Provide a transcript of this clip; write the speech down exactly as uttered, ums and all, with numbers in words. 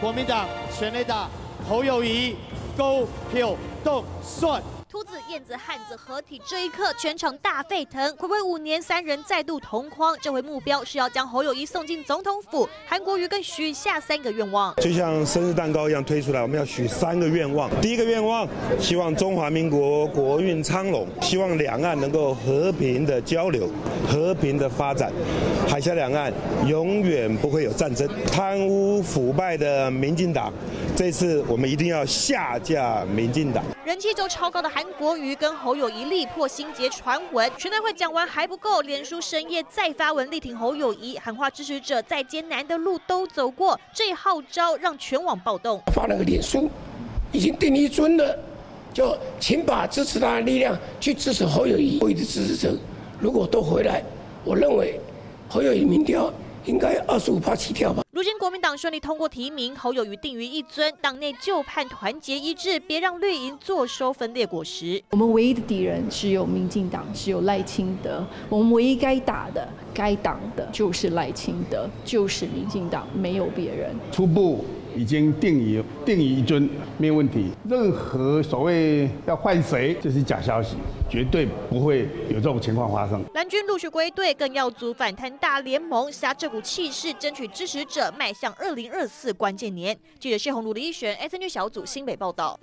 国民党全垒打，侯友宜勾票动算。 秃子、燕子、汉子合体，这一刻全场大沸腾。暌违五年，三人再度同框，这回目标是要将侯友宜送进总统府。韩国瑜更许下三个愿望，就像生日蛋糕一样推出来，我们要许三个愿望。第一个愿望，希望中华民国国运昌隆，希望两岸能够和平的交流、和平的发展，海峡两岸永远不会有战争。贪污腐败的民进党，这次我们一定要下架民进党。人气就超高的韩。 韩国瑜跟侯友宜力破心结传闻，全代会讲完还不够，脸书深夜再发文力挺侯友宜，喊话支持者再艰难的路都走过，这号召让全网暴动。发了个脸书，已经定一尊了，就请把支持他的力量去支持侯友宜。我的支持者如果都回来，我认为侯友宜民调应该二十五趴起跳吧。 如今国民党顺利通过提名，侯友宜定于一尊，党内就盼团结一致，别让绿营坐收分裂果实。我们唯一的敌人只有民进党，只有赖清德。我们唯一该打的、该挡的，就是赖清德，就是民进党，没有别人。初步已经定于定于一尊，没有问题。任何所谓要换谁，这是假消息，绝对不会有这种情况发生。蓝军陆续归队，更要组反贪大联盟，挟这股气势，争取支持者。 迈向二零二四关键年，记者谢宏儒、李一璇 ，S N G 小组新北报道。